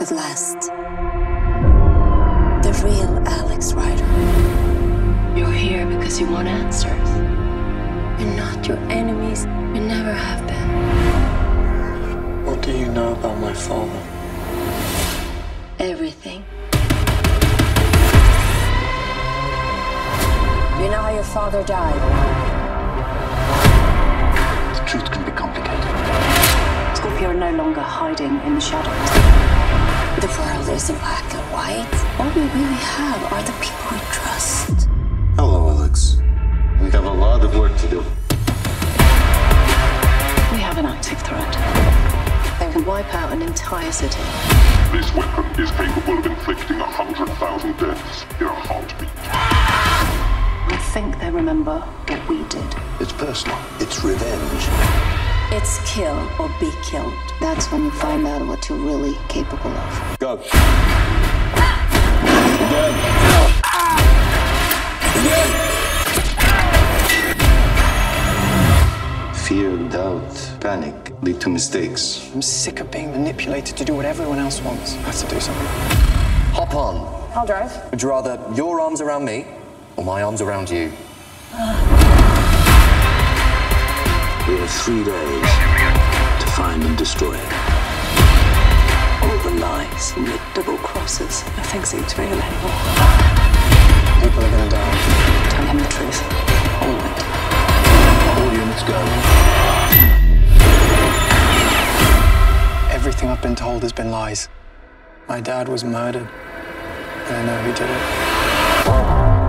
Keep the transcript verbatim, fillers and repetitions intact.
At last, the real Alex Rider. You're here because you want answers. We're not your enemies. We never have been. What do you know about my father? Everything. You know how your father died? The truth can be complicated. Scorpia are no longer hiding in the shadows. The world isn't black and white. All we really have are the people we trust. Hello, Alex. We have a lot of work to do. We have an active threat. They can wipe out an entire city. This weapon is capable of inflicting one hundred thousand deaths in a heartbeat. I think they remember what we did. It's personal. It's revenge. It's kill or be killed. That's when you find out what you're really capable of. Go. Again. Again. Fear, doubt, panic lead to mistakes. I'm sick of being manipulated to do what everyone else wants. I have to do something. Hop on. I'll drive. Would you rather your arms around me or my arms around you? We have three days to find and destroy it. All the lies and the double crosses, nothing seems real anymore. People are gonna die. Tell him the truth. All of it. All units go. Everything I've been told has been lies. My dad was murdered, and I know who did it.